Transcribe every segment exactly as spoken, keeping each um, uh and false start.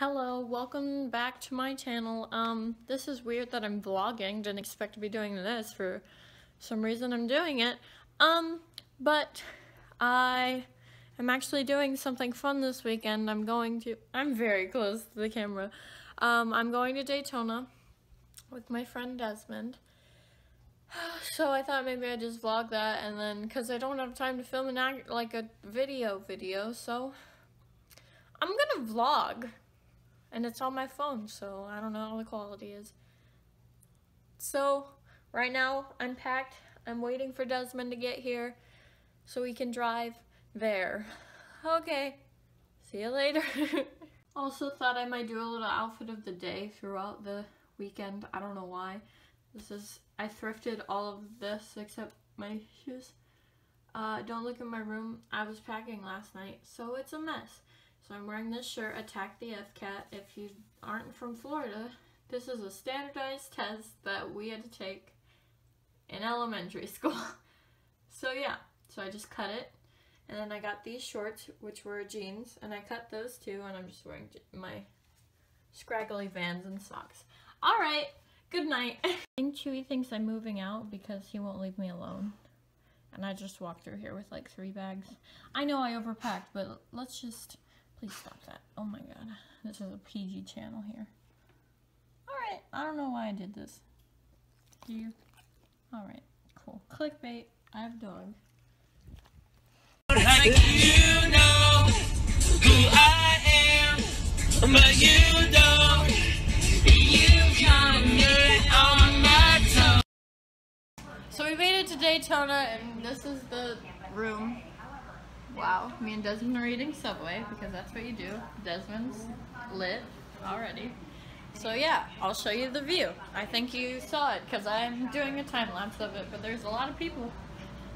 Hello, welcome back to my channel. Um, this is weird that I'm vlogging. Didn't expect to be doing this. For some reason I'm doing it. Um, but I am actually doing something fun this weekend. I'm going to, I'm very close to the camera. Um, I'm going to Daytona with my friend Desmond. So I thought maybe I'd just vlog that, and then, because I don't have time to film an act, like a video video, so I'm gonna vlog. And it's on my phone, so I don't know how the quality is. So, right now, I'm packed. I'm waiting for Desmond to get here so we can drive there. Okay, see you later. Also thought I might do a little outfit of the day throughout the weekend. I don't know why. This is, I thrifted all of this except my shoes. Uh, don't look in my room. I was packing last night, so it's a mess. So I'm wearing this shirt, Attack the F-Cat. If you aren't from Florida, this is a standardized test that we had to take in elementary school. So yeah, so I just cut it. And then I got these shorts, which were jeans, and I cut those too, and I'm just wearing my scraggly Vans and socks. All right, good night. I think Chewie thinks I'm moving out because he won't leave me alone. And I just walked through here with like three bags. I know I overpacked, but let's just... Please stop that. Oh my god. This is a P G channel here. Alright. I don't know why I did this. Do you? Alright. Cool. Clickbait. I have a dog. Like you know who I am, but you don't. You got me on my toe. So we made it to Daytona, and this is the room. Wow, me and Desmond are eating Subway, because that's what you do. Desmond's lit already. So yeah, I'll show you the view. I think you saw it, because I'm doing a time lapse of it, but there's a lot of people.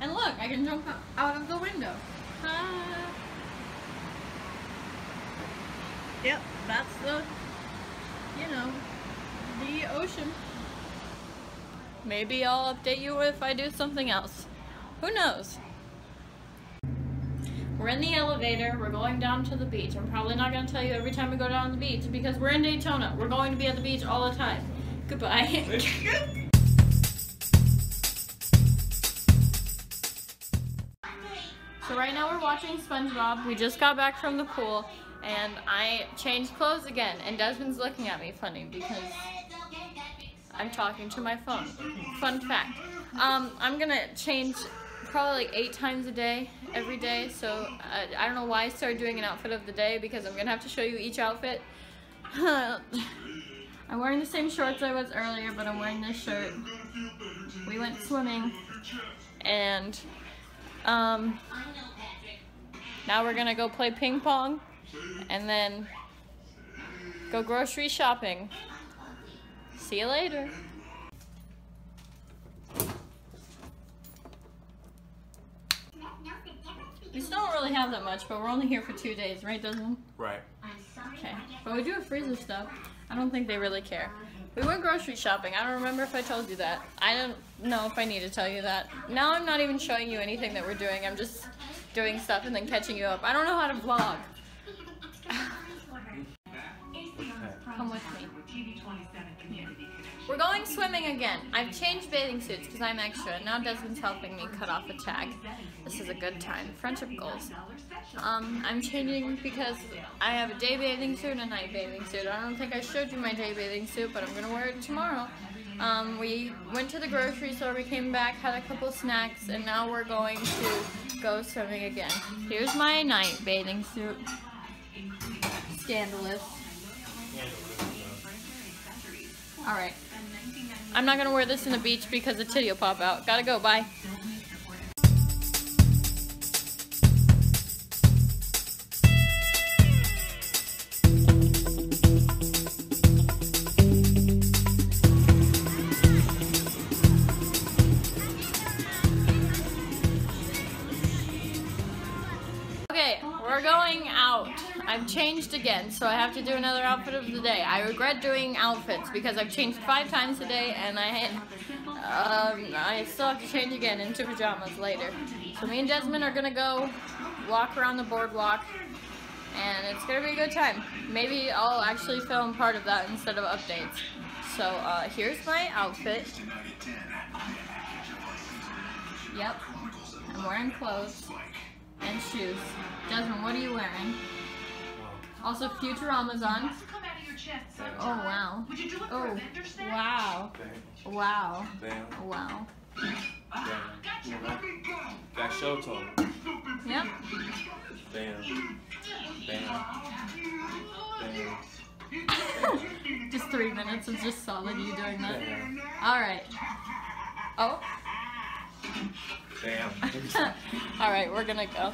And look, I can jump out of the window. Ah. Yep, that's the, you know, the ocean. Maybe I'll update you if I do something else. Who knows? We're in the elevator, we're going down to the beach. I'm probably not going to tell you every time we go down to the beach because we're in Daytona. We're going to be at the beach all the time. Goodbye. So right now we're watching SpongeBob. We just got back from the pool and I changed clothes again, and Desmond's looking at me funny because I'm talking to my phone. Fun fact. Um, I'm going to change probably like eight times a day, every day, so uh, I don't know why I started doing an outfit of the day, because I'm going to have to show you each outfit. I'm wearing the same shorts I was earlier, but I'm wearing this shirt. We went swimming, and um, now we're going to go play ping pong, and then go grocery shopping. See you later. We still don't really have that much, but we're only here for two days, right, Desmond? Right. Okay. But we do have freezer stuff. I don't think they really care. We went grocery shopping. I don't remember if I told you that. I don't know if I need to tell you that. Now I'm not even showing you anything that we're doing. I'm just doing stuff and then catching you up. I don't know how to vlog. Come with me. We're going swimming again. I've changed bathing suits because I'm extra. Now Desmond's helping me cut off a tag. This is a good time. Friendship goals. Um, I'm changing because I have a day bathing suit and a night bathing suit. I don't think I showed you my day bathing suit, but I'm going to wear it tomorrow. Um, we went to the grocery store, we came back, had a couple snacks, and now we're going to go swimming again. Here's my night bathing suit. Scandalous. Alright. I'm not going to wear this in the beach because the titty will pop out. Gotta go, bye. Okay, we're going out. I've changed again, so I have to do another outfit of the day. I regret doing outfits because I've changed five times today, and I um, I still have to change again into pajamas later. So me and Desmond are gonna go walk around the boardwalk and it's gonna be a good time. Maybe I'll actually film part of that instead of updates. So uh, here's my outfit. Yep, I'm wearing clothes and shoes. Desmond, what are you wearing? Also, Futurama's on. Oh wow! Oh wow! Wow! Wow! Got show tone. Yep. Bam. Bam. Bam. Just three minutes of just solid you doing that. Bam. All right. Oh. Bam. All right, we're gonna go.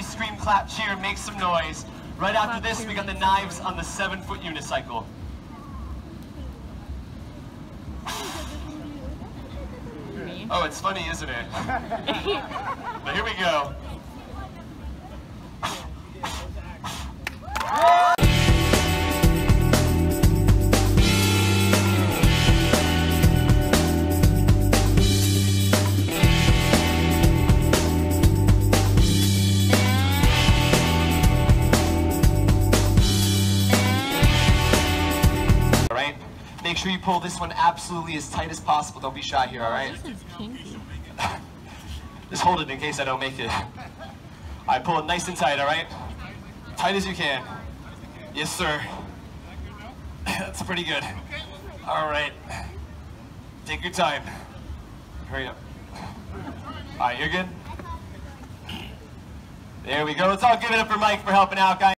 Scream, clap, cheer, make some noise. Right after this, we got the knives on the seven-foot unicycle. Me. Oh, it's funny, isn't it? But here we go. Make sure you pull this one absolutely as tight as possible. Don't be shy here, all right? This is kinky. Just hold it in case I don't make it. All right, pull it nice and tight, all right? Tight as you can. Yes, sir. That's pretty good. All right. Take your time. Hurry up. All right, you're good? There we go. Let's all give it up for Mike for helping out, guys.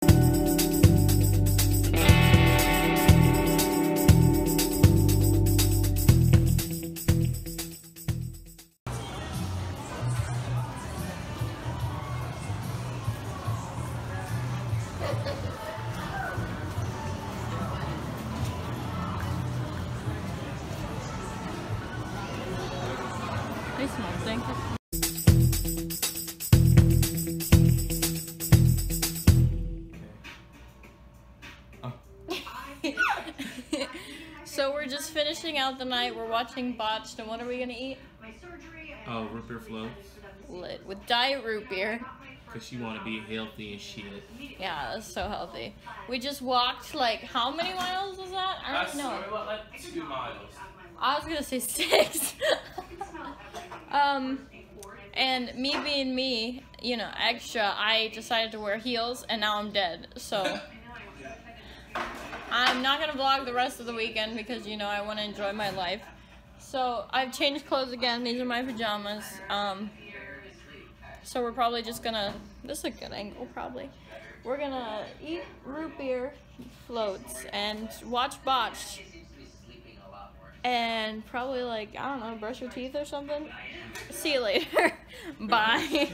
So we're just finishing out the night. We're watching Botched, and what are we gonna eat? Oh, root beer float. Lit with diet root beer. Cause you want to be healthy and shit. Yeah, that's so healthy. We just walked like how many miles was that? I don't know. Like two miles. I was gonna say six. um, and me being me, you know, extra, I decided to wear heels, and now I'm dead. So. I'm not going to vlog the rest of the weekend because, you know, I want to enjoy my life. So, I've changed clothes again. These are my pajamas. Um, so, we're probably just going to... This is a good angle, probably. We're going to eat root beer floats and watch Botched. And probably, like, I don't know, brush your teeth or something. See you later. Bye.